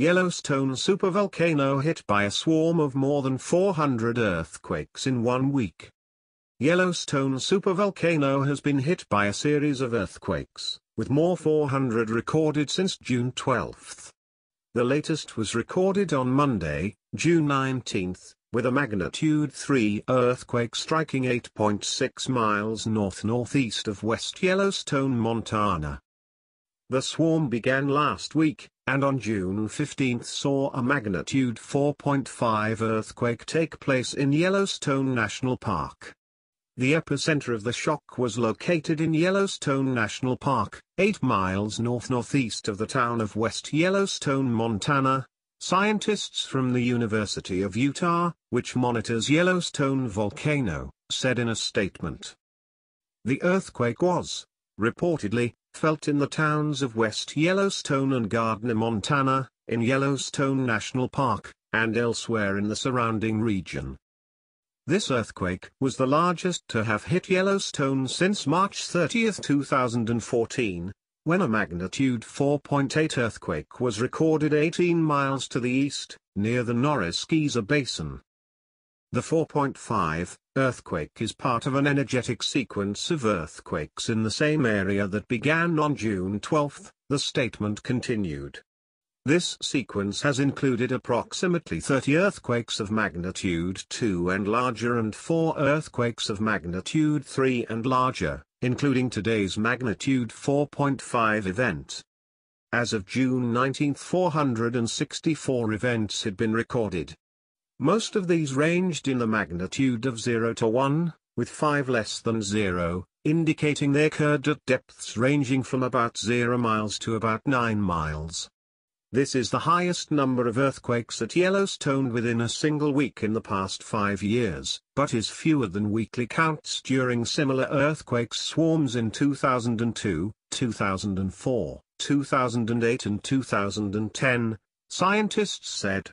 Yellowstone supervolcano hit by a swarm of more than 400 earthquakes in 1 week. Yellowstone supervolcano has been hit by a series of earthquakes, with more 400 recorded since June 12. The latest was recorded on Monday, June 19, with a magnitude 3 earthquake striking 8.6 miles north-northeast of West Yellowstone, Montana. The swarm began last week, and on June 15 saw a magnitude 4.5 earthquake take place in Yellowstone National Park. The epicenter of the shock was located in Yellowstone National Park, 8 miles north-northeast of the town of West Yellowstone, Montana. Scientists from the University of Utah, which monitors Yellowstone volcano, said in a statement. The earthquake was, reportedly, felt in the towns of West Yellowstone and Gardner, Montana, in Yellowstone National Park, and elsewhere in the surrounding region. This earthquake was the largest to have hit Yellowstone since March 30, 2014. When a magnitude 4.8 earthquake was recorded 18 miles to the east, near the Norris Geyser Basin. The 4.5 earthquake is part of an energetic sequence of earthquakes in the same area that began on June 12, the statement continued. This sequence has included approximately 30 earthquakes of magnitude 2 and larger and 4 earthquakes of magnitude 3 and larger, including today's magnitude 4.5 event. As of June 19, 464 events had been recorded. Most of these ranged in the magnitude of 0 to 1, with 5 less than 0, indicating they occurred at depths ranging from about 0 miles to about 9 miles. This is the highest number of earthquakes at Yellowstone within a single week in the past 5 years, but is fewer than weekly counts during similar earthquake swarms in 2002, 2004, 2008 and 2010, scientists said.